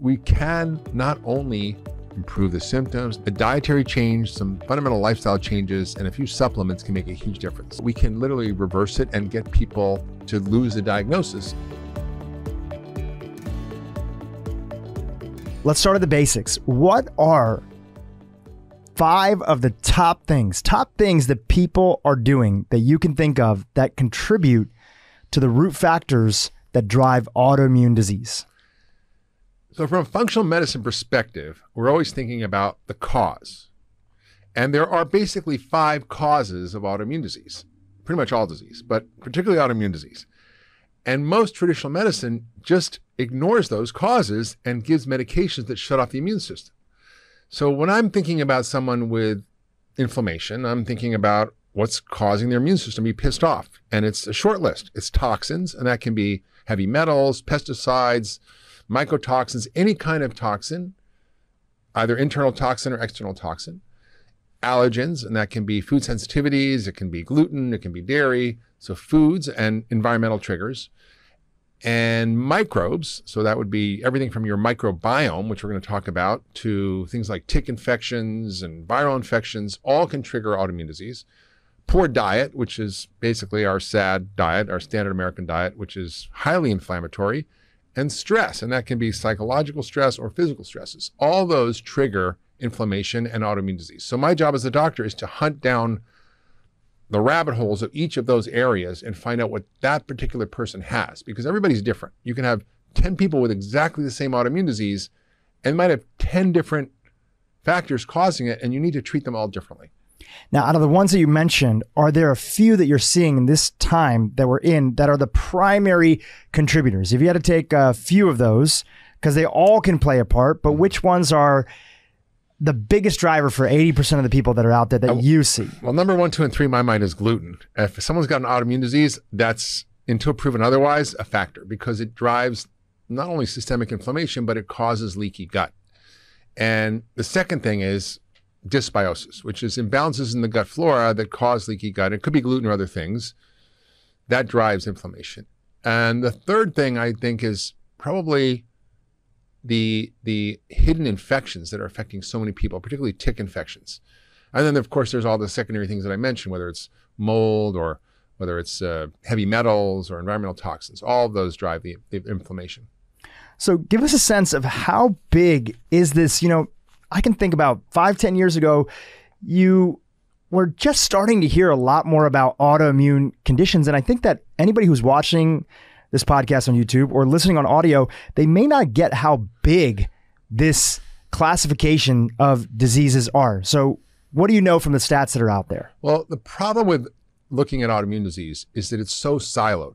we can not only improve the symptoms, a dietary change, some fundamental lifestyle changes, and a few supplements can make a huge difference. We can literally reverse it and get people to lose the diagnosis. Let's start at the basics. What are 5 of the top things that people are doing that you can think of that contribute to the root factors that drive autoimmune disease? So from a functional medicine perspective, we're always thinking about the cause. And there are basically 5 causes of autoimmune disease, pretty much all disease, but particularly autoimmune disease. And most traditional medicine just ignores those causes and gives medications that shut off the immune system. So when I'm thinking about someone with inflammation, I'm thinking about what's causing their immune system to be pissed off. And it's a short list. It's toxins, and that can be heavy metals, pesticides, mycotoxins, any kind of toxin, either internal toxin or external toxin, allergens, and that can be food sensitivities, it can be gluten, it can be dairy, so foods and environmental triggers, and microbes, so that would be everything from your microbiome, which we're going to talk about, to things like tick infections and viral infections, all can trigger autoimmune disease. Poor diet, which is basically our SAD diet, our standard American diet, which is highly inflammatory, and stress, and that can be psychological stress or physical stresses. All those trigger inflammation and autoimmune disease. So my job as a doctor is to hunt down the rabbit holes of each of those areas and find out what that particular person has, because everybody's different. You can have 10 people with exactly the same autoimmune disease and might have 10 different factors causing it, and you need to treat them all differently. Now, out of the ones that you mentioned, are there a few that you're seeing in this time that we're in that are the primary contributors? If you had to take a few of those, because they all can play a part, but which ones are the biggest driver for 80% of the people that are out there that you see? Well, number 1, 2, and 3 in my mind is gluten. If someone's got an autoimmune disease, that's, until proven otherwise, a factor, because it drives not only systemic inflammation, but it causes leaky gut. And the second thing is dysbiosis, which is imbalances in the gut flora that cause leaky gut. It could be gluten or other things. That drives inflammation. And the third thing I think is probably the hidden infections that are affecting so many people, particularly tick infections. And then, of course, there's all the secondary things that I mentioned, whether it's mold or whether it's heavy metals or environmental toxins. All of those drive the inflammation. So give us a sense of how big is this, you know, I can think about 5, 10 years ago, you were just starting to hear a lot more about autoimmune conditions. And I think that anybody who's watching this podcast on YouTube or listening on audio, they may not get how big this classification of diseases are. So what do you know from the stats that are out there? Well, the problem with looking at autoimmune disease is that it's so siloed.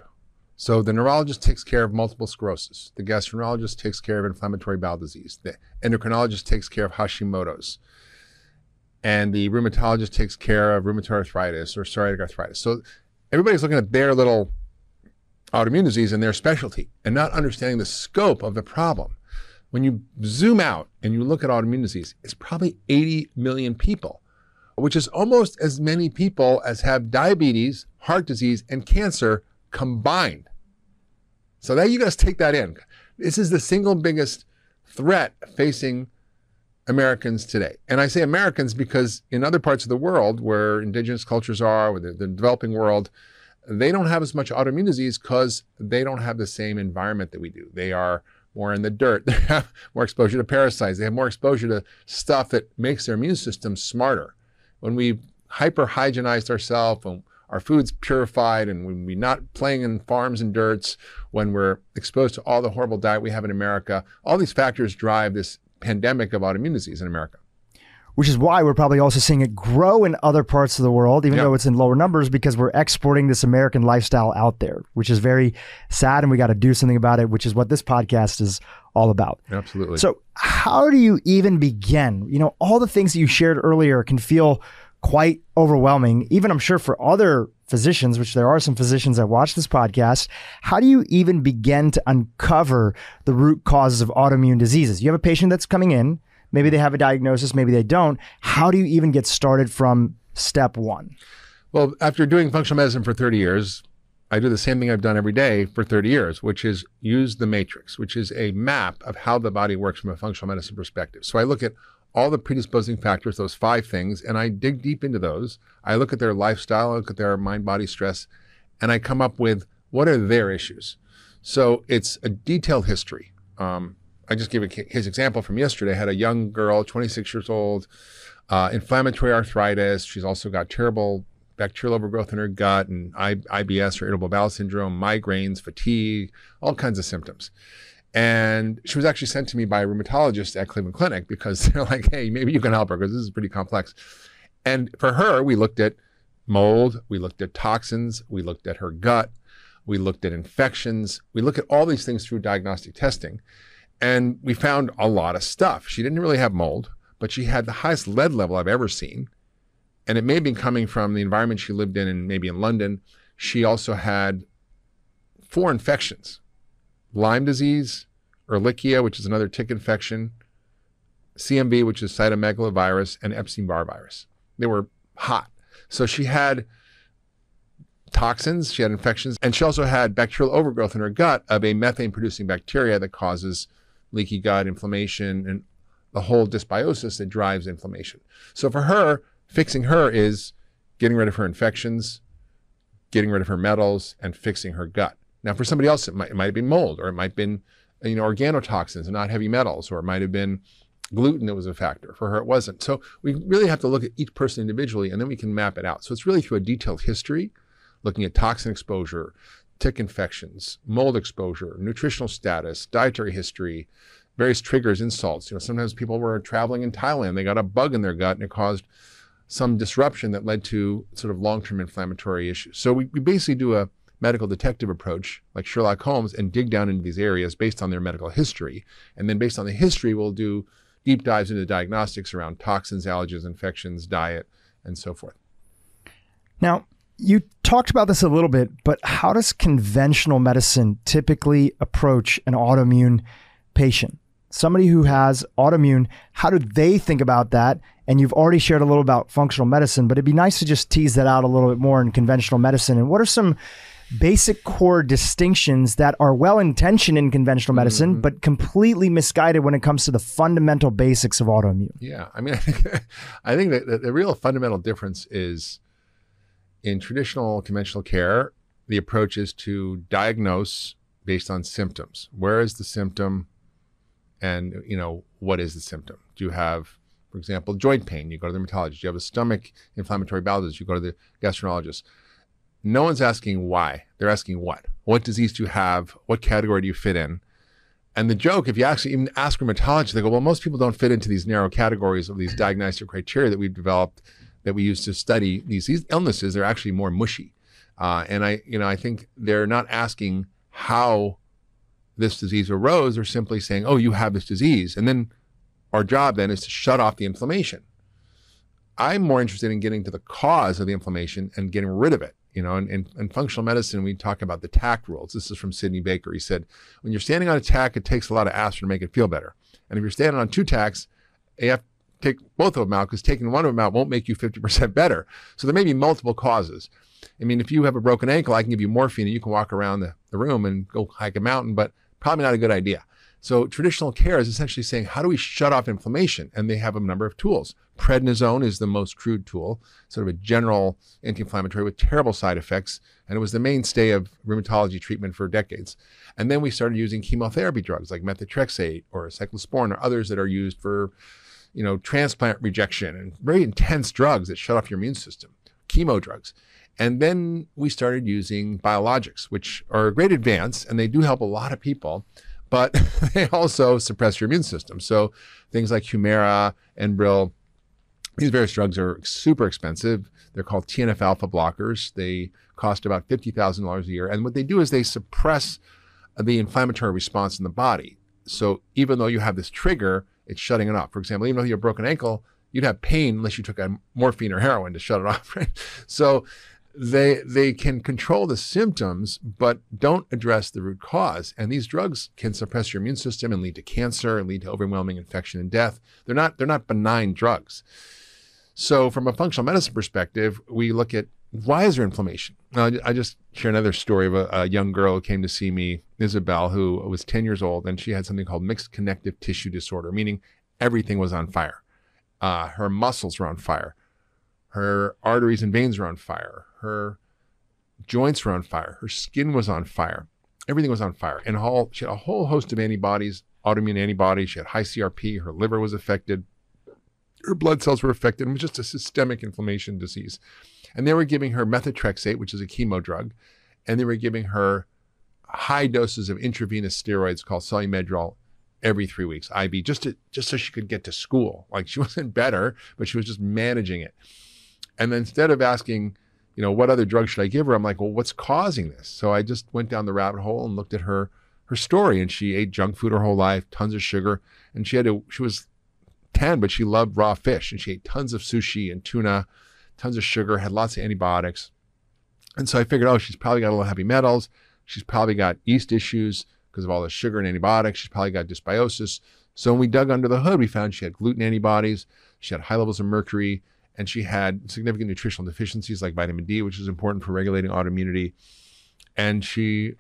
So the neurologist takes care of multiple sclerosis. The gastroenterologist takes care of inflammatory bowel disease. The endocrinologist takes care of Hashimoto's. And the rheumatologist takes care of rheumatoid arthritis or psoriatic arthritis. So everybody's looking at their little autoimmune disease and their specialty and not understanding the scope of the problem. When you zoom out and you look at autoimmune disease, it's probably 80 million people, which is almost as many people as have diabetes, heart disease, and cancer combined. So that, you guys take that in. This is the single biggest threat facing Americans today. And I say Americans because in other parts of the world where indigenous cultures are, where the developing world, they don't have as much autoimmune disease because they don't have the same environment that we do. They are more in the dirt. They have more exposure to parasites. They have more exposure to stuff that makes their immune system smarter. When we hyper-hygienized ourselves, our food's purified, and when we're not playing in farms and dirts, when we're exposed to all the horrible diet we have in America, all these factors drive this pandemic of autoimmune disease in America. Which is why we're probably also seeing it grow in other parts of the world, even though it's in lower numbers, because we're exporting this American lifestyle out there, which is very sad, and we got to do something about it, which is what this podcast is all about. Absolutely. So how do you even begin? You know, all the things that you shared earlier can feel quite overwhelming, even I'm sure for other physicians, which there are some physicians that watch this podcast. How do you even begin to uncover the root causes of autoimmune diseases? You have a patient that's coming in, maybe they have a diagnosis, maybe they don't. How do you even get started from step 1? Well, after doing functional medicine for 30 years, I do the same thing I've done every day for 30 years, which is use the matrix, which is a map of how the body works from a functional medicine perspective. So I look at all the predisposing factors, those 5 things, and I dig deep into those. I look at their lifestyle, I look at their mind-body stress, and I come up with what are their issues. So it's a detailed history. I just gave his example from yesterday. I had a young girl, 26 years old, inflammatory arthritis. She's also got terrible bacterial overgrowth in her gut and IBS or irritable bowel syndrome, migraines, fatigue, all kinds of symptoms. And she was actually sent to me by a rheumatologist at Cleveland Clinic because they're like, hey, maybe you can help her because this is pretty complex. And for her, we looked at mold, we looked at toxins, we looked at her gut, we looked at infections. We look at all these things through diagnostic testing. And we found a lot of stuff. She didn't really have mold, but she had the highest lead level I've ever seen. And it may have been coming from the environment she lived in and maybe in London. She also had 4 infections: Lyme disease, Ehrlichia, which is another tick infection, CMV, which is cytomegalovirus, and Epstein-Barr virus. They were hot. So she had toxins, she had infections, and she also had bacterial overgrowth in her gut of a methane-producing bacteria that causes leaky gut, inflammation, and the whole dysbiosis that drives inflammation. So for her, fixing her is getting rid of her infections, getting rid of her metals, and fixing her gut. Now, for somebody else, it might have been mold, or it might have been organotoxins and not heavy metals, or it might have been gluten that was a factor. For her, it wasn't. So we really have to look at each person individually, and then we can map it out. So it's really through a detailed history, looking at toxin exposure, tick infections, mold exposure, nutritional status, dietary history, various triggers, insults. You know, sometimes people were traveling in Thailand, they got a bug in their gut, and it caused some disruption that led to sort of long-term inflammatory issues. So we basically do a medical detective approach, like Sherlock Holmes, and dig down into these areas based on their medical history. And then based on the history, we'll do deep dives into diagnostics around toxins, allergens, infections, diet, and so forth. Now, you talked about this a little bit, but how does conventional medicine typically approach an autoimmune patient? Somebody who has autoimmune, how do they think about that? And you've already shared a little about functional medicine, but it'd be nice to just tease that out a little bit more in conventional medicine. And what are some basic core distinctions that are well-intentioned in conventional medicine, mm-hmm. but completely misguided when it comes to the fundamental basics of autoimmune? Yeah, I mean, I think that the real fundamental difference is in traditional conventional care, the approach is to diagnose based on symptoms. Where is the symptom? And, you know, what is the symptom? Do you have, for example, joint pain? You go to the rheumatologist. Do you have a stomach inflammatory bowel disease? You go to the gastroenterologist. No one's asking why. They're asking what? What disease do you have? What category do you fit in? And the joke, if you actually even ask rheumatologists, they go, well, most people don't fit into these narrow categories of these diagnostic criteria that we've developed that we use to study these illnesses. They're actually more mushy. And I think they're not asking how this disease arose, or simply saying, oh, you have this disease. And then our job then is to shut off the inflammation. I'm more interested in getting to the cause of the inflammation and getting rid of it. You know, in functional medicine, we talk about the TAC rules. This is from Sidney Baker. He said, when you're standing on a TAC, it takes a lot of aspirin to make it feel better. And if you're standing on 2 TACs, you have to take both of them out, because taking one of them out won't make you 50% better. So there may be multiple causes. I mean, if you have a broken ankle, I can give you morphine and you can walk around the room and go hike a mountain, but probably not a good idea. So traditional care is essentially saying, how do we shut off inflammation? And they have a number of tools. Prednisone is the most crude tool, sort of a general anti-inflammatory with terrible side effects. And it was the mainstay of rheumatology treatment for decades. And then we started using chemotherapy drugs like methotrexate or cyclosporine or others that are used for, you know, transplant rejection and very intense drugs that shut off your immune system, chemo drugs. And then we started using biologics, which are a great advance, and they do help a lot of people, but they also suppress your immune system. So things like Humira, Enbrel, these various drugs are super expensive. They're called TNF-alpha blockers. They cost about $50,000 a year. And what they do is they suppress the inflammatory response in the body. So even though you have this trigger, it's shutting it off. For example, even though you have a broken ankle, you'd have pain unless you took a morphine or heroin to shut it off, right? So they can control the symptoms, but don't address the root cause. And these drugs can suppress your immune system and lead to cancer and lead to overwhelming infection and death. They're not benign drugs. So from a functional medicine perspective, we look at Why is there inflammation? Now, I just share another story of a young girl who came to see me, Isabel, who was 10 years old, and she had something called mixed connective tissue disorder, meaning everything was on fire. Her muscles were on fire. Her arteries and veins were on fire. Her joints were on fire. Her skin was on fire. Everything was on fire. And she had a whole host of antibodies, autoimmune antibodies. She had high CRP. Her liver was affected. Her blood cells were affected. It was just a systemic inflammation disease. And they were giving her methotrexate, which is a chemo drug, and they were giving her high doses of intravenous steroids called SoluMedrol every 3 weeks, IV, just so she could get to school. Like, she wasn't better, but she was just managing it. And then instead of asking, you know, what other drug should I give her? I'm like, well, what's causing this? So I just went down the rabbit hole and looked at her story, and she ate junk food her whole life, tons of sugar, and she was 10, but she loved raw fish, and she ate tons of sushi and tuna, tons of sugar, had lots of antibiotics. And so I figured, oh, she's probably got a little heavy metals. She's probably got yeast issues because of all the sugar and antibiotics. She's probably got dysbiosis. So when we dug under the hood, we found she had gluten antibodies, she had high levels of mercury, and she had significant nutritional deficiencies like vitamin D, which is important for regulating autoimmunity. And she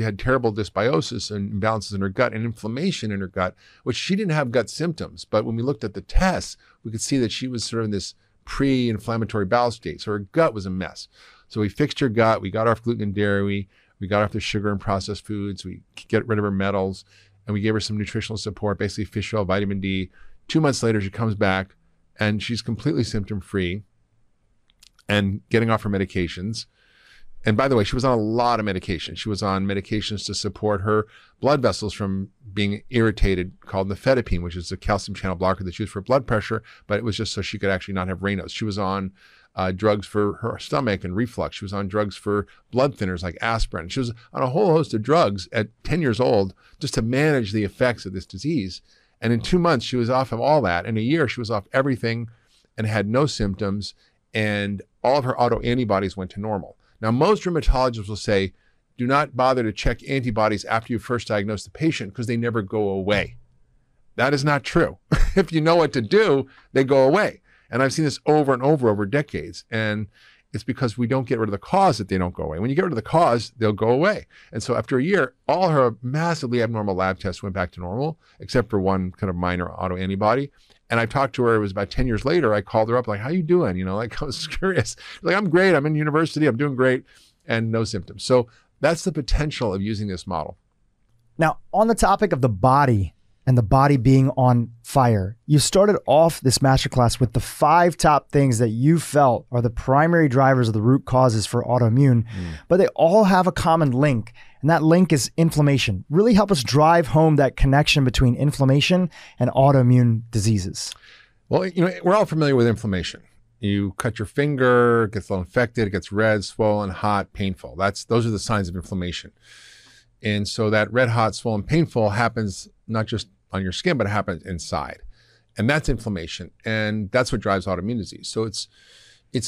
had terrible dysbiosis and imbalances in her gut and inflammation in her gut, which she didn't have gut symptoms. But when we looked at the tests, we could see that she was sort of in this pre-inflammatory bowel state. So her gut was a mess. So we fixed her gut. We got off gluten and dairy. We got off the sugar and processed foods. We get rid of her metals, and we gave her some nutritional support, basically fish oil, vitamin D. 2 months later, she comes back, and she's completely symptom-free and getting off her medications. And by the way, she was on a lot of medication. She was on medications to support her blood vessels from being irritated, called nifedipine, which is a calcium channel blocker that's used for blood pressure, but it was just so she could actually not have Raynaud's. She was on drugs for her stomach and reflux. She was on drugs for blood thinners like aspirin. She was on a whole host of drugs at 10 years old just to manage the effects of this disease. And in 2 months, she was off of all that. In a year, she was off everything and had no symptoms, and all of her autoantibodies went to normal. Now, most rheumatologists will say, do not bother to check antibodies after you first diagnose the patient because they never go away. That is not true. If you know what to do, they go away. And I've seen this over and over decades. And it's because we don't get rid of the cause that they don't go away. When you get rid of the cause, they'll go away. And so after a year, all her massively abnormal lab tests went back to normal, except for one kind of minor autoantibody. And I talked to her, it was about 10 years later, I called her up, like, how you doing? You know, like, I was curious. Like, I'm great, I'm in university, I'm doing great, and no symptoms. So that's the potential of using this model. Now, on the topic of the body and the body being on fire, you started off this masterclass with the 5 top things that you felt are the primary drivers of the root causes for autoimmune, but they all have a common link, and that link is inflammation. Really help us drive home that connection between inflammation and autoimmune diseases. Well, you know, we're all familiar with inflammation. You cut your finger, it gets a little infected, it gets red, swollen, hot, painful. Those are the signs of inflammation. And so that red hot, swollen, painful happens not just on your skin, but it happens inside. And that's inflammation. And that's what drives autoimmune disease. So it's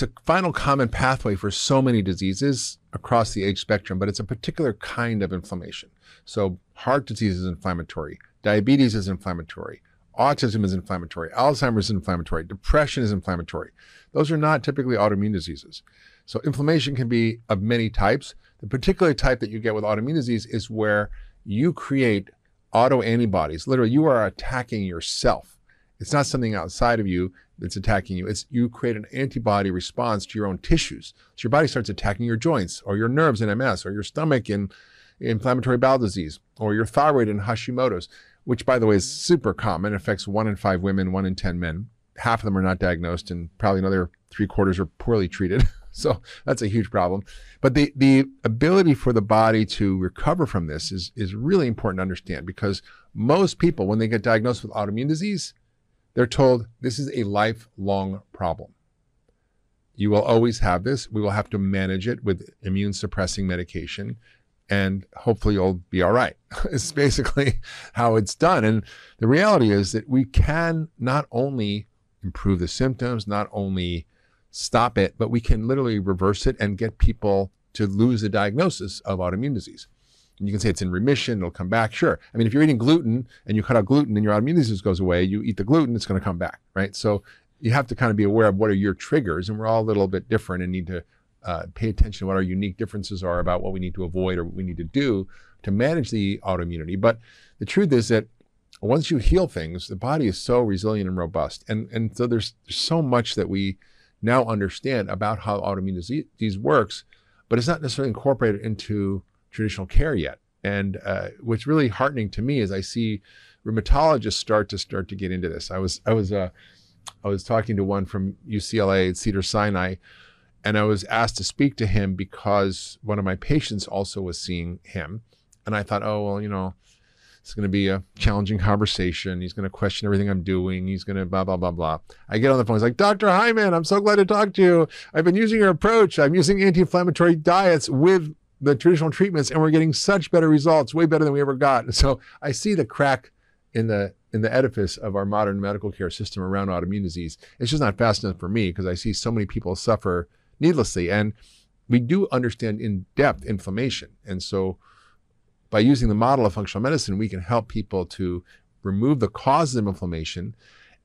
a final common pathway for so many diseases across the age spectrum, but it's a particular kind of inflammation. So heart disease is inflammatory. Diabetes is inflammatory. Autism is inflammatory. Alzheimer's is inflammatory. Depression is inflammatory. Those are not typically autoimmune diseases. So inflammation can be of many types. The particular type that you get with autoimmune disease is where you create autoantibodies. Literally, you are attacking yourself. It's not something outside of you that's attacking you. It's you create an antibody response to your own tissues. So your body starts attacking your joints or your nerves in MS or your stomach in inflammatory bowel disease or your thyroid in Hashimoto's, which, by the way, is super common. It affects 1 in 5 women, 1 in 10 men. Half of them are not diagnosed, and probably another 3/4 are poorly treated. So that's a huge problem. But the ability for the body to recover from this is really important to understand, because most people, when they get diagnosed with autoimmune disease, they're told this is a lifelong problem. You will always have this. We will have to manage it with immune suppressing medication, and hopefully you'll be all right. It's basically how it's done. And the reality is that we can not only improve the symptoms, not only stop it, but we can literally reverse it and get people to lose the diagnosis of autoimmune disease. And you can say it's in remission, it'll come back, sure. I mean, if you're eating gluten and you cut out gluten and your autoimmune disease goes away, you eat the gluten, it's gonna come back, right? So you have to kind of be aware of what are your triggers, and we're all a little bit different and need to pay attention to what our unique differences are about what we need to avoid or what we need to do to manage the autoimmunity. But the truth is that once you heal things, the body is so resilient and robust. And so there's so much that we now understand about how autoimmune disease works, but it's not necessarily incorporated into traditional care yet. And what's really heartening to me is I see rheumatologists start to get into this. I was talking to one from UCLA at Cedars-Sinai, and I was asked to speak to him because one of my patients also was seeing him. And I thought, oh, well, you know, it's going to be a challenging conversation. He's going to question everything I'm doing. He's going to blah, blah, blah, blah. I get on the phone. He's like, Dr. Hyman, I'm so glad to talk to you. I've been using your approach. I'm using anti-inflammatory diets with the traditional treatments, and we're getting such better results, way better than we ever got. And so I see the crack in the edifice of our modern medical care system around autoimmune disease. It's just not fast enough for me because I see so many people suffer needlessly. And we do understand in depth inflammation. And so by using the model of functional medicine, we can help people to remove the causes of inflammation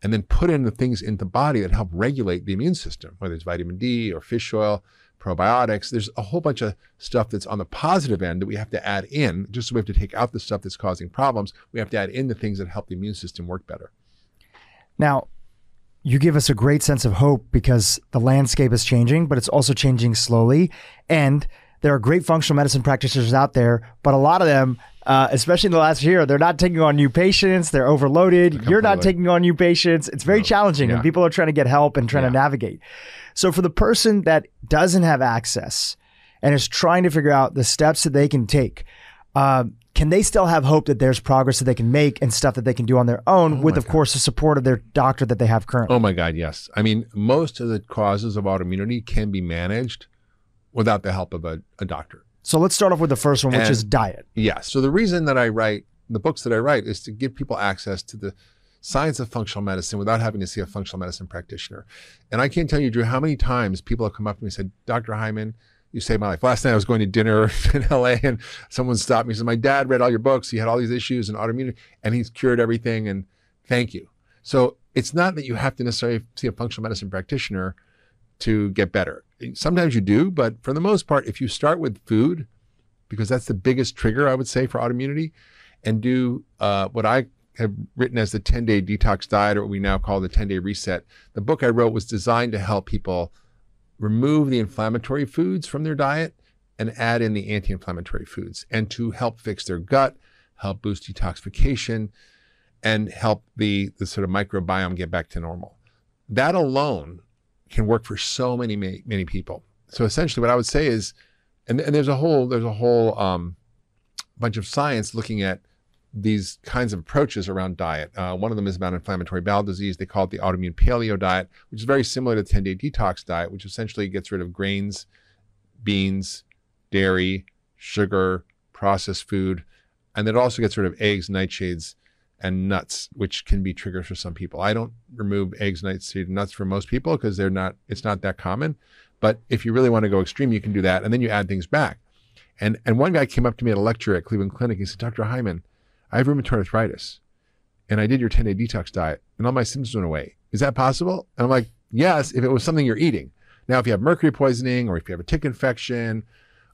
and then put in the things in the body that help regulate the immune system, whether it's vitamin D or fish oil, probiotics. There's a whole bunch of stuff that's on the positive end that we have to add in. Just so we have to take out the stuff that's causing problems, we have to add in the things that help the immune system work better. Now, you give us a great sense of hope because the landscape is changing, but it's also changing slowly. And there are great functional medicine practitioners out there, but a lot of them, especially in the last year, they're not taking on new patients. They're overloaded. Completely. You're not taking on new patients. It's very challenging, and people are trying to get help and trying to navigate. So for the person that doesn't have access and is trying to figure out the steps that they can take, can they still have hope that there's progress that they can make and stuff that they can do on their own with, of course, the support of their doctor that they have currently? Oh my God, yes. I mean, most of the causes of autoimmunity can be managed without the help of a doctor. So let's start off with the first one, which is diet. Yeah. So the reason that I write the books that I write is to give people access to the science of functional medicine without having to see a functional medicine practitioner. And I can't tell you, Drew, how many times people have come up to me and said, Dr. Hyman, you saved my life. Last night I was going to dinner in LA and someone stopped me and said, my dad read all your books. He had all these issues and autoimmunity and he's cured everything. And thank you. So it's not that you have to necessarily see a functional medicine practitioner to get better. Sometimes you do, but for the most part, if you start with food, because that's the biggest trigger, I would say, for autoimmunity, and do what I have written as the 10-Day Detox Diet, or what we now call the 10-Day Reset. The book I wrote was designed to help people remove the inflammatory foods from their diet and add in the anti-inflammatory foods, and to help fix their gut, help boost detoxification, and help the sort of microbiome get back to normal. That alone can work for so many people. So essentially what I would say is, and there's a whole bunch of science looking at these kinds of approaches around diet. One of them is about inflammatory bowel disease. They call it the autoimmune paleo diet, which is very similar to the 10-Day Detox Diet, which essentially gets rid of grains, beans, dairy, sugar, processed food. And it also gets rid of eggs, nightshades, and nuts, which can be triggers for some people. I don't remove eggs, nightshade, and nuts for most people because they're not, it's not that common. But if you really want to go extreme, you can do that. And then you add things back. And one guy came up to me at a lecture at Cleveland Clinic. He said, Dr. Hyman, I have rheumatoid arthritis and I did your 10-Day Detox Diet and all my symptoms went away. Is that possible? And I'm like, yes, if it was something you're eating. Now, if you have mercury poisoning or if you have a tick infection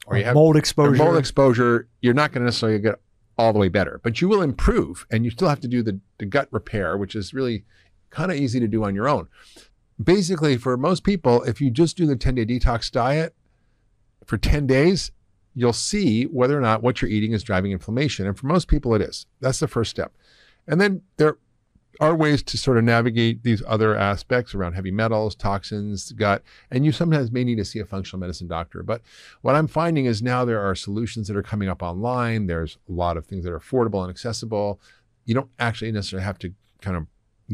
or you have mold exposure, you're not going to necessarily get all the way better, but you will improve, and you still have to do the gut repair, which is really kind of easy to do on your own. Basically, for most people, if you just do the 10-Day Detox Diet for 10 days, you'll see whether or not what you're eating is driving inflammation. And for most people, it is. That's the first step. And then there are ways to sort of navigate these other aspects around heavy metals, toxins, gut, and you sometimes may need to see a functional medicine doctor. But what I'm finding is now there are solutions that are coming up online. There's a lot of things that are affordable and accessible. You don't actually necessarily have to kind of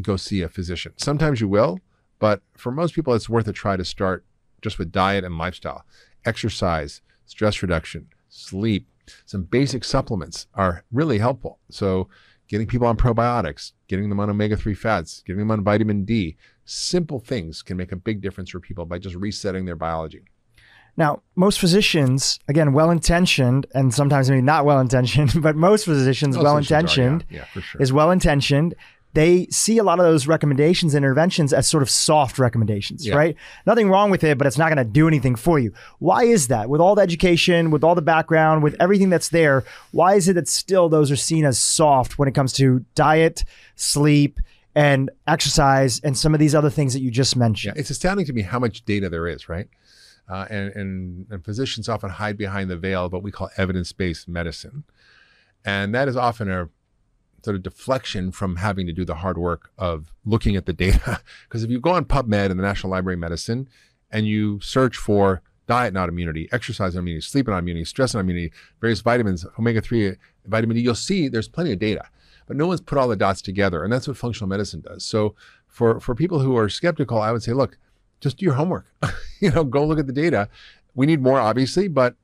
go see a physician. Sometimes you will, but for most people, it's worth a try to start just with diet and lifestyle. Exercise, stress reduction, sleep, some basic supplements are really helpful. So getting people on probiotics, getting them on omega-3 fats, getting them on vitamin D. Simple things can make a big difference for people by just resetting their biology. Now, most physicians, again, well-intentioned, and sometimes maybe not well-intentioned, but most physicians well-intentioned, is well-intentioned, they see a lot of those recommendations and interventions as sort of soft recommendations, right? Nothing wrong with it, but it's not going to do anything for you. Why is that? With all the education, with all the background, with everything that's there, why is it that still those are seen as soft when it comes to diet, sleep, and exercise, and some of these other things that you just mentioned? Yeah, it's astounding to me how much data there is, right? And physicians often hide behind the veil of what we call evidence-based medicine. And that is often a sort of deflection from having to do the hard work of looking at the data. Because if you go on PubMed and the National Library of Medicine and you search for diet and autoimmunity, exercise and autoimmunity, sleep and autoimmunity, stress and autoimmunity, various vitamins, omega-3, vitamin D, you'll see there's plenty of data. But no one's put all the dots together. And that's what functional medicine does. So for people who are skeptical, I would say, look, just do your homework. You know, go look at the data. We need more, obviously, but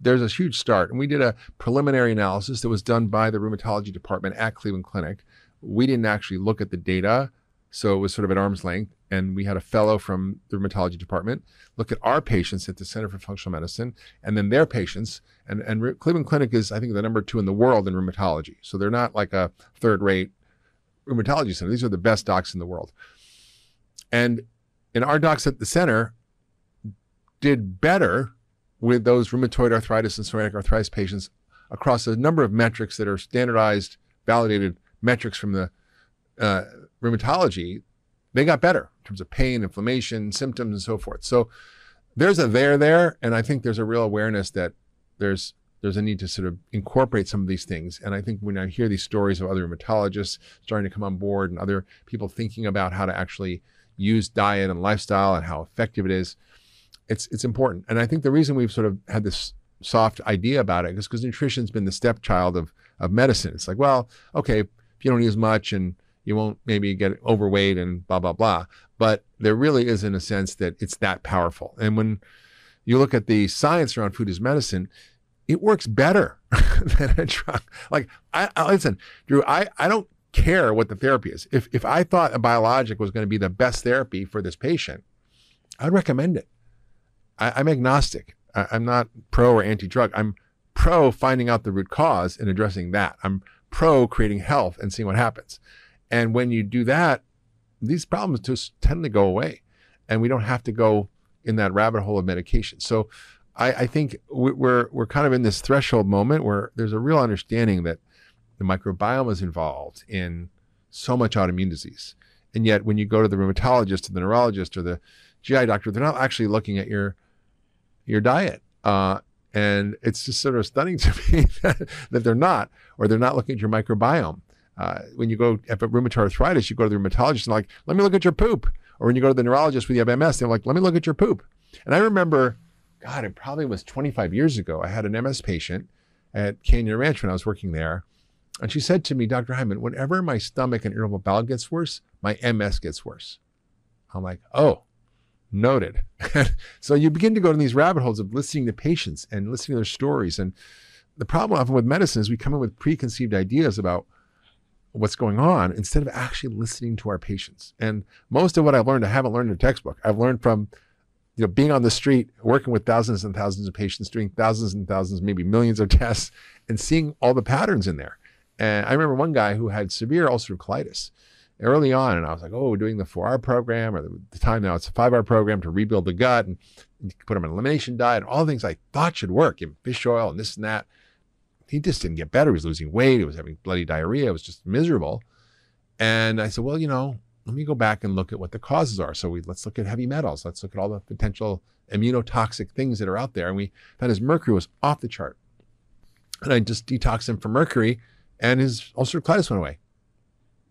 there's a huge start. And we did a preliminary analysis that was done by the rheumatology department at Cleveland Clinic. We didn't actually look at the data, so it was sort of at arm's length. And we had a fellow from the rheumatology department look at our patients at the Center for Functional Medicine and then their patients. And Cleveland Clinic is, I think, the #2 in the world in rheumatology. So they're not like a third-rate rheumatology center. These are the best docs in the world. And in our docs at the center, did better with those rheumatoid arthritis and psoriatic arthritis patients across a number of metrics that are standardized, validated metrics from the rheumatology. They got better in terms of pain, inflammation, symptoms, and so forth. So there's a there there, and I think there's a real awareness that there's a need to sort of incorporate some of these things. And I think when I hear these stories of other rheumatologists starting to come on board and other people thinking about how to actually use diet and lifestyle and how effective it is, it's important. And I think the reason we've sort of had this soft idea about it is because nutrition's been the stepchild of medicine. It's like, well, okay, if you don't use much and you won't maybe get overweight and blah, blah, blah. But there really isn't a sense that it's that powerful. And when you look at the science around food as medicine, it works better than a drug. Like, listen, Dhru, I don't care what the therapy is. If I thought a biologic was going to be the best therapy for this patient, I'd recommend it. I'm agnostic. I'm not pro or anti-drug. I'm pro finding out the root cause and addressing that. I'm pro creating health and seeing what happens. And when you do that, these problems just tend to go away. And we don't have to go in that rabbit hole of medication. So I think we're kind of in this threshold moment where there's a real understanding that the microbiome is involved in so much autoimmune disease. And yet when you go to the rheumatologist or the neurologist or the GI doctor, they're not actually looking at your diet. And it's just sort of stunning to me that they're not, or they're not looking at your microbiome. When you go at rheumatoid arthritis, you go to the rheumatologist and like, let me look at your poop. Or when you go to the neurologist with you have MS, they're like, let me look at your poop. And I remember, God, it probably was 25 years ago. I had an MS patient at Canyon Ranch when I was working there. And she said to me, Dr. Hyman, whenever my stomach and irritable bowel gets worse, my MS gets worse. I'm like, oh. Noted. So you begin to go to these rabbit holes of listening to patients and listening to their stories. And the problem often with medicine is we come in with preconceived ideas about what's going on instead of actually listening to our patients. And most of what I've learned, I haven't learned in a textbook. I've learned from, you know, being on the street, working with thousands and thousands of patients, doing thousands and thousands, maybe millions of tests and seeing all the patterns in there. And I remember one guy who had severe ulcerative colitis. Early on, and I was like, oh, we're doing the 4-hour program, or the time now it's a 5-hour program to rebuild the gut and put him on an elimination diet and all the things I thought should work, and fish oil and this and that. He just didn't get better. He was losing weight. He was having bloody diarrhea. It was just miserable. And I said, well, you know, let me go back and look at what the causes are. So let's look at heavy metals. Let's look at all the potential immunotoxic things that are out there. And we found his mercury was off the chart. And I just detoxed him from mercury and his ulcerative colitis went away.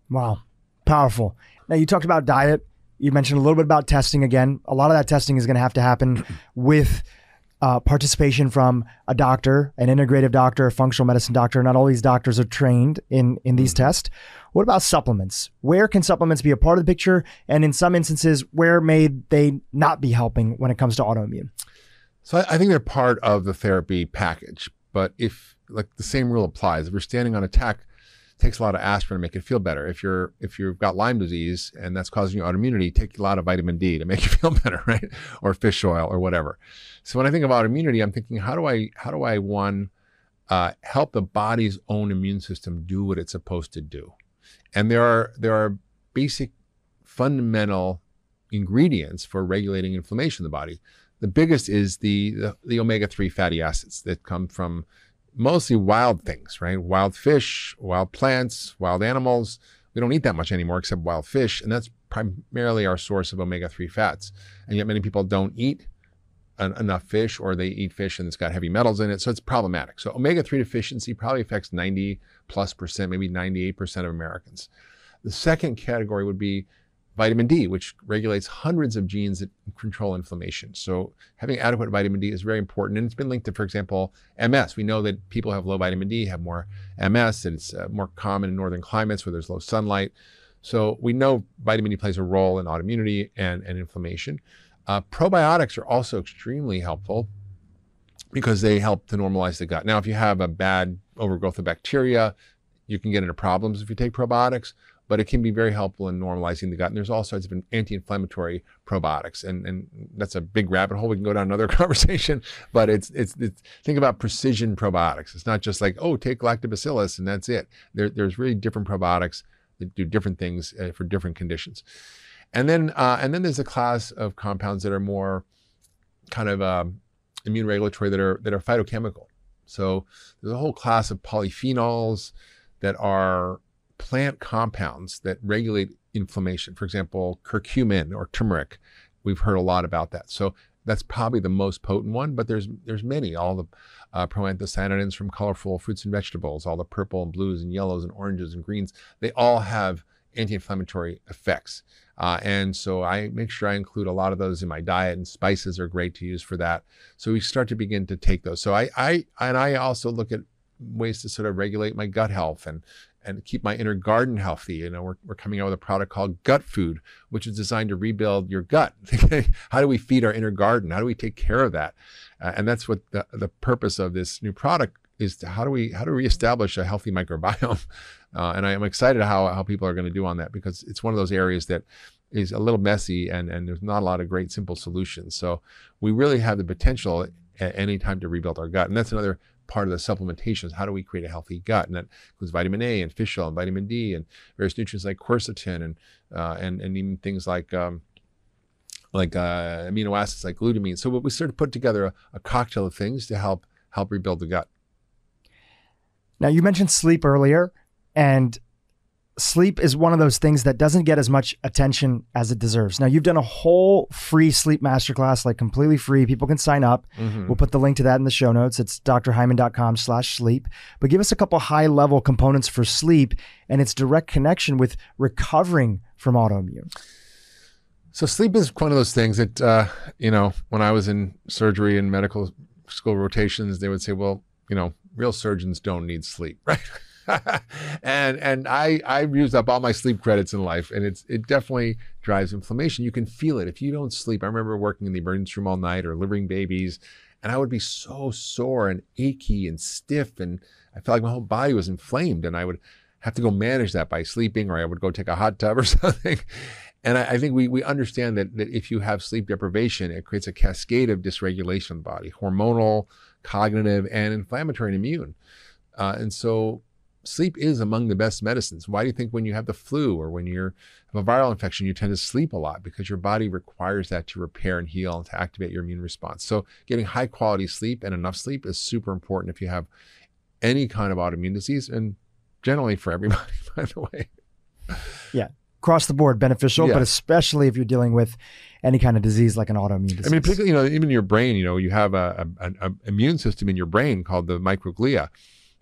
Wow. Powerful. Now, you talked about diet. You mentioned a little bit about testing again. A lot of that testing is going to have to happen with participation from a doctor, an integrative doctor, a functional medicine doctor. Not all these doctors are trained in these tests. What about supplements? Where can supplements be a part of the picture? And in some instances, where may they not be helping when it comes to autoimmune? So I think they're part of the therapy package. But if, like, the same rule applies, if we're standing on attack, takes a lot of aspirin to make it feel better. If you've got Lyme disease and that's causing you autoimmunity, take a lot of vitamin D to make you feel better, right? Or fish oil or whatever. So when I think of autoimmunity, I'm thinking, how do I help the body's own immune system do what it's supposed to do? And there are basic fundamental ingredients for regulating inflammation in the body. The biggest is the omega-3 fatty acids that come from mostly wild things, right? Wild fish, wild plants, wild animals. We don't eat that much anymore except wild fish, and that's primarily our source of omega-3 fats. And yet many people don't eat enough fish, or they eat fish and it's got heavy metals in it, so it's problematic. So omega-3 deficiency probably affects 90+%, maybe 98% of Americans. The second category would be vitamin D, which regulates hundreds of genes that control inflammation. So having adequate vitamin D is very important. And it's been linked to, for example, MS. We know that people who have low vitamin D have more MS, and it's more common in northern climates where there's low sunlight. So we know vitamin D plays a role in autoimmunity and inflammation. Probiotics are also extremely helpful because they help to normalize the gut. Now, if you have a bad overgrowth of bacteria, you can get into problems if you take probiotics, but it can be very helpful in normalizing the gut. And there's all sorts of anti-inflammatory probiotics. And that's a big rabbit hole. We can go down another conversation, but it's think about precision probiotics. It's not just like, oh, take lactobacillus and that's it. There's really different probiotics that do different things for different conditions. And then there's a class of compounds that are more kind of immune regulatory that are phytochemical. So there's a whole class of polyphenols that are plant compounds that regulate inflammation. For example, curcumin or turmeric. We've heard a lot about that. So that's probably the most potent one, but there's many, all the proanthocyanidins from colorful fruits and vegetables, all the purple and blues and yellows and oranges and greens. They all have anti-inflammatory effects. And so I make sure I include a lot of those in my diet, and spices are great to use for that. So we start to begin to take those. So I also look at ways to sort of regulate my gut health and keep my inner garden healthy. You know, we're coming out with a product called Gut Food, which is designed to rebuild your gut. How do we feed our inner garden? How do we take care of that? And that's what the purpose of this new product is, to how do we reestablish a healthy microbiome? And I am excited how people are going to do on that, because it's one of those areas that is a little messy and there's not a lot of great simple solutions. So we really have the potential at any time to rebuild our gut. And that's another part of the supplementation is how do we create a healthy gut? And that includes vitamin A and fish oil and vitamin D and various nutrients like quercetin and even things like amino acids like glutamine. So we sort of put together a cocktail of things to help rebuild the gut. Now, you mentioned sleep earlier, and sleep is one of those things that doesn't get as much attention as it deserves. Now, you've done a whole free sleep masterclass, like completely free. People can sign up. Mm-hmm. We'll put the link to that in the show notes. It's drhyman.com/sleep. But give us a couple high-level components for sleep and its direct connection with recovering from autoimmune. So sleep is one of those things that, you know, when I was in surgery and medical school rotations, they would say, well, you know, real surgeons don't need sleep, right? and I've used up all my sleep credits in life, and it definitely drives inflammation. You can feel it if you don't sleep. I remember working in the emergency room all night or delivering babies, and I would be so sore and achy and stiff, and I felt like my whole body was inflamed, and I would have to go manage that by sleeping, or I would go take a hot tub or something. And I think we understand that if you have sleep deprivation, it creates a cascade of dysregulation in the body, hormonal, cognitive, and inflammatory and immune. And so sleep is among the best medicines. Why do you think when you have the flu or when you have a viral infection, you tend to sleep a lot? Because your body requires that to repair and heal and to activate your immune response. So getting high quality sleep and enough sleep is super important if you have any kind of autoimmune disease, and generally for everybody, by the way. Yeah. Across the board beneficial, yeah. But especially if you're dealing with any kind of disease like an autoimmune disease. I mean, particularly, you know, even your brain, you know, you have an immune system in your brain called the microglia,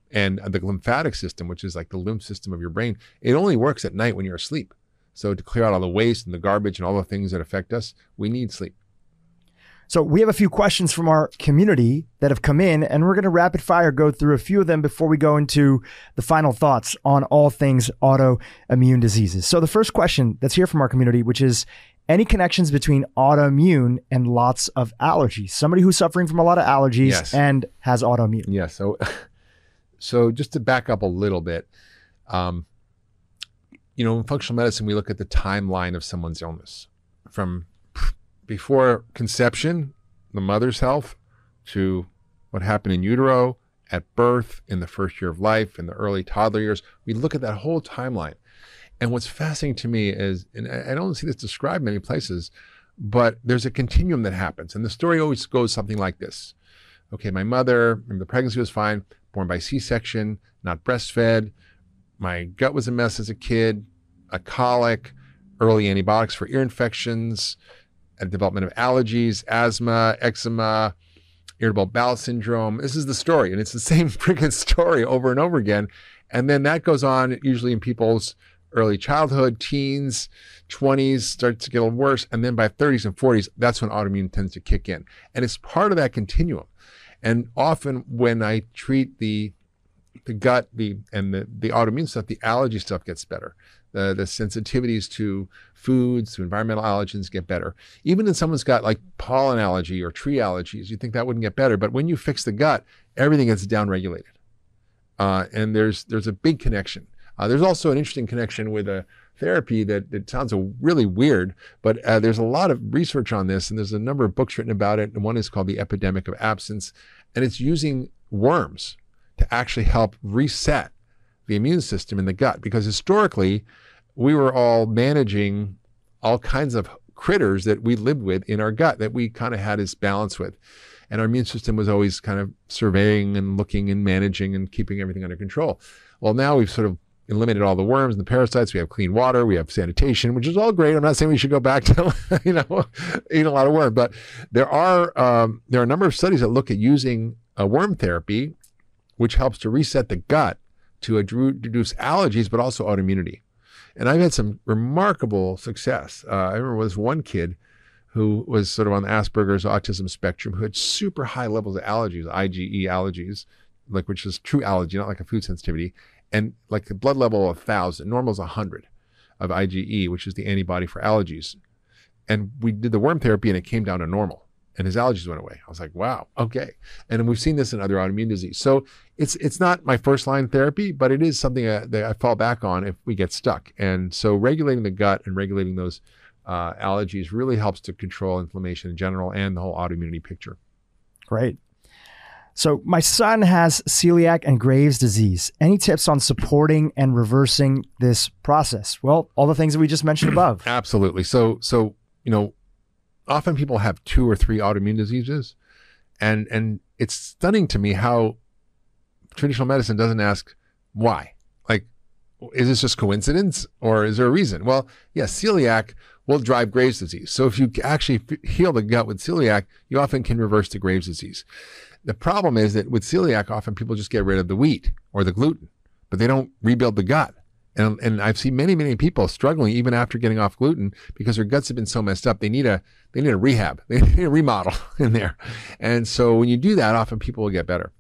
and the lymphatic system, which is like the lymph system of your brain. It only works at night when you're asleep. So to clear out all the waste and the garbage and all the things that affect us, we need sleep. So we have a few questions from our community that have come in, and we're going to rapid fire go through a few of them before we go into the final thoughts on all things autoimmune diseases. So the first question that's here from our community, which is any connections between autoimmune and lots of allergies? Somebody who's suffering from a lot of allergies, yes, and has autoimmune. Yeah. So just to back up a little bit, you know, in functional medicine, we look at the timeline of someone's illness from before conception, the mother's health, to what happened in utero, at birth, in the first year of life, in the early toddler years. We look at that whole timeline. And what's fascinating to me is, and I don't see this described in many places, but there's a continuum that happens. And the story always goes something like this. Okay, my mother, the pregnancy was fine, born by C-section, not breastfed. My gut was a mess as a kid, a colic, early antibiotics for ear infections, a development of allergies, asthma, eczema, irritable bowel syndrome. This is the story, and it's the same freaking story over and over again. And then that goes on usually in people's early childhood, teens, 20s, starts to get a little worse. And then by 30s and 40s, that's when autoimmune tends to kick in. And it's part of that continuum. And often when I treat the gut, the autoimmune stuff, the allergy stuff gets better. The sensitivities to foods, to environmental allergens get better. Even if someone's got like pollen allergy or tree allergies, you'd think that wouldn't get better. But when you fix the gut, everything gets downregulated. And there's a big connection. There's also an interesting connection with a therapy that sounds really weird, but there's a lot of research on this, and there's a number of books written about it. And one is called The Epidemic of Absence, and it's using worms to actually help reset the immune system in the gut, because historically we were all managing all kinds of critters that we lived with in our gut that we kind of had this balance with. And our immune system was always kind of surveying and looking and managing and keeping everything under control. Well, now we've sort of eliminated all the worms and the parasites. We have clean water, we have sanitation, which is all great. I'm not saying we should go back to, you know, eat a lot of worm, but there are a number of studies that look at using a worm therapy, which helps to reset the gut to reduce allergies, but also autoimmunity. And I've had some remarkable success. I remember this one kid who was sort of on the Asperger's autism spectrum, who had super high levels of allergies, IgE allergies, like, which is true allergy, not like a food sensitivity. And like the blood level of 1,000, normal is 100 of IgE, which is the antibody for allergies. And we did the worm therapy and it came down to normal, and his allergies went away. I was like, wow, okay. And we've seen this in other autoimmune disease. So it's not my first line therapy, but it is something that I fall back on if we get stuck. And so regulating the gut and regulating those allergies really helps to control inflammation in general and the whole autoimmunity picture. Great. So my son has celiac and Graves disease. Any tips on supporting and reversing this process? Well, all the things that we just mentioned above. Absolutely. So, you know, often people have 2 or 3 autoimmune diseases, and it's stunning to me how traditional medicine doesn't ask why. Like, is this just coincidence or is there a reason? Well, yes, celiac will drive Graves disease. So if you actually heal the gut with celiac, you often can reverse the Graves disease. The problem is that with celiac, often people just get rid of the wheat or the gluten, but they don't rebuild the gut. And I've seen many, many people struggling even after getting off gluten because their guts have been so messed up. They need a rehab. They need a remodel in there. And so when you do that, often people will get better.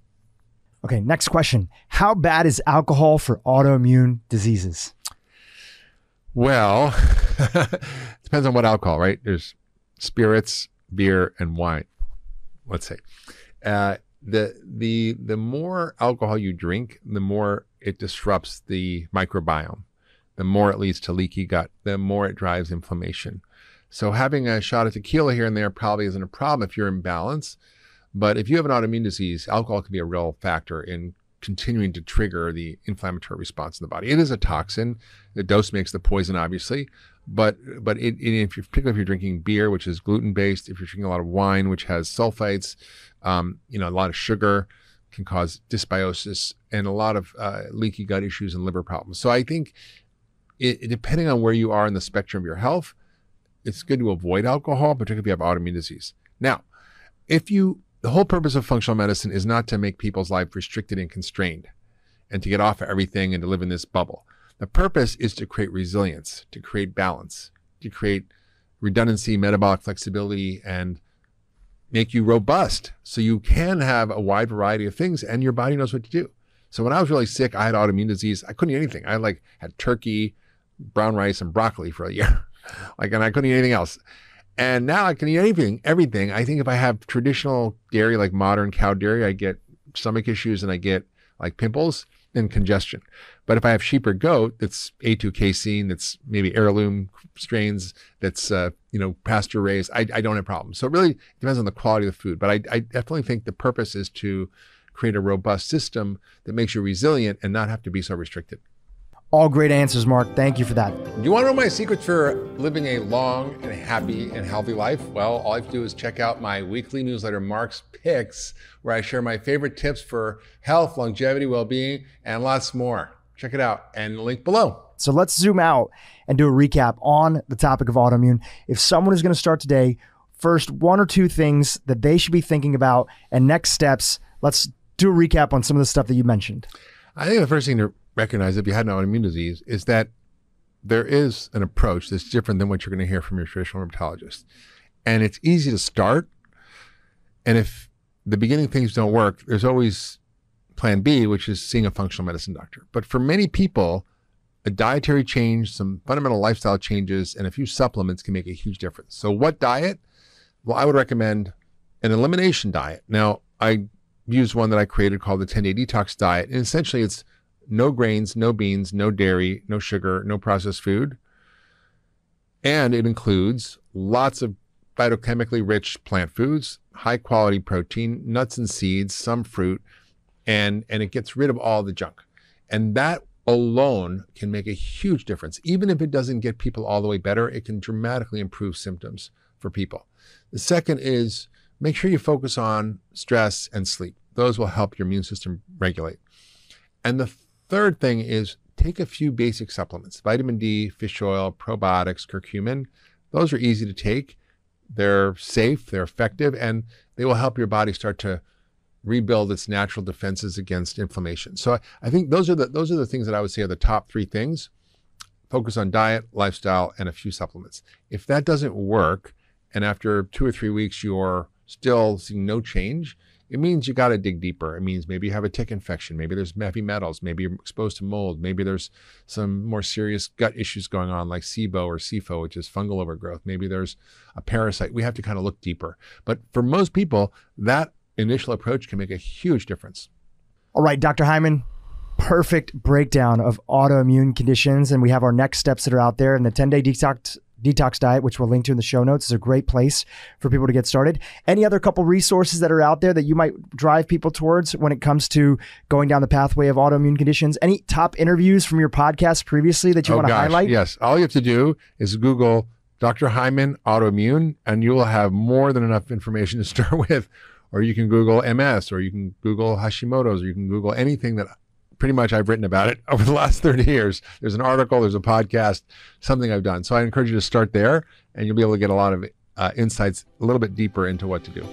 Okay, next question. How bad is alcohol for autoimmune diseases? Well, it depends on what alcohol, right? There's spirits, beer, and wine, let's say. The more alcohol you drink, the more it disrupts the microbiome, the more it leads to leaky gut, the more it drives inflammation. So having a shot of tequila here and there probably isn't a problem if you're in balance. But if you have an autoimmune disease, alcohol can be a real factor in continuing to trigger the inflammatory response in the body. It is a toxin. The dose makes the poison, obviously. But particularly if you're drinking beer, which is gluten-based, if you're drinking a lot of wine, which has sulfites, you know, a lot of sugar can cause dysbiosis and a lot of leaky gut issues and liver problems. So I think depending on where you are in the spectrum of your health, it's good to avoid alcohol, particularly if you have autoimmune disease. Now, the whole purpose of functional medicine is not to make people's life restricted and constrained and to get off of everything and to live in this bubble. The purpose is to create resilience, to create balance, to create redundancy, metabolic flexibility, and make you robust so you can have a wide variety of things and your body knows what to do. So when I was really sick, I had autoimmune disease. I couldn't eat anything. I had turkey, brown rice, and broccoli for a year. And I couldn't eat anything else. And now I can eat everything. I think if I have traditional dairy, like modern cow dairy, I get stomach issues and I get like pimples and congestion. But if I have sheep or goat, that's A2 casein, that's maybe heirloom strains, that's, you know, pasture raised, I don't have problems. So it really depends on the quality of the food. But I definitely think the purpose is to create a robust system that makes you resilient and not have to be so restricted. All great answers, Mark. Thank you for that. You want to know my secret for living a long and happy and healthy life? Well, all you have to do is check out my weekly newsletter, Mark's Picks, where I share my favorite tips for health, longevity, well-being, and lots more. Check it out and the link below. So let's zoom out and do a recap on the topic of autoimmune. If someone is going to start today, first one or two things that they should be thinking about and next steps. Let's do a recap on some of the stuff that you mentioned. I think the first thing to recognize if you had an autoimmune disease is that there is an approach that's different than what you're going to hear from your traditional rheumatologist. And it's easy to start. And if the beginning things don't work, there's always plan B, which is seeing a functional medicine doctor. But for many people, a dietary change, some fundamental lifestyle changes, and a few supplements can make a huge difference. So what diet? Well, I would recommend an elimination diet. Now, I use one that I created called the 10-Day Detox Diet. And essentially, it's no grains, no beans, no dairy, no sugar, no processed food. And it includes lots of phytochemically rich plant foods, high quality protein, nuts and seeds, some fruit, and it gets rid of all the junk. And that alone can make a huge difference. Even if it doesn't get people all the way better, it can dramatically improve symptoms for people. The second is make sure you focus on stress and sleep. Those will help your immune system regulate. And the third thing is take a few basic supplements, vitamin D, fish oil, probiotics, curcumin. Those are easy to take. They're safe, they're effective, and they will help your body start to rebuild its natural defenses against inflammation. So I think those are the things that I would say are the top three things. Focus on diet, lifestyle, and a few supplements. If that doesn't work, and after 2 or 3 weeks, you're still seeing no change, it means you got to dig deeper. It means maybe you have a tick infection. Maybe there's heavy metals. Maybe you're exposed to mold. Maybe there's some more serious gut issues going on like SIBO or SIFO, which is fungal overgrowth. Maybe there's a parasite. We have to kind of look deeper. But for most people, that initial approach can make a huge difference. All right, Dr. Hyman, perfect breakdown of autoimmune conditions. And we have our next steps that are out there in the 10-Day Detox Diet, which we'll link to in the show notes, is a great place for people to get started. Any other couple resources that are out there that you might drive people towards when it comes to going down the pathway of autoimmune conditions? Any top interviews from your podcast previously that you want to highlight? Yes. All you have to do is Google Dr. Hyman autoimmune, and you will have more than enough information to start with. Or you can Google MS, or you can Google Hashimoto's, or you can Google anything that pretty much I've written about it over the last 30 years. There's an article, there's a podcast, something I've done. So I encourage you to start there, and you'll be able to get a lot of insights a little bit deeper into what to do.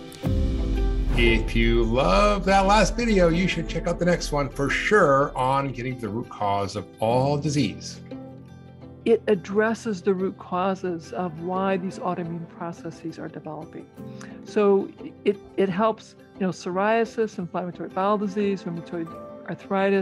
If you love that last video, you should check out the next one for sure on getting to the root cause of all disease. It addresses the root causes of why these autoimmune processes are developing. So it helps, psoriasis, inflammatory bowel disease, rheumatoid arthritis,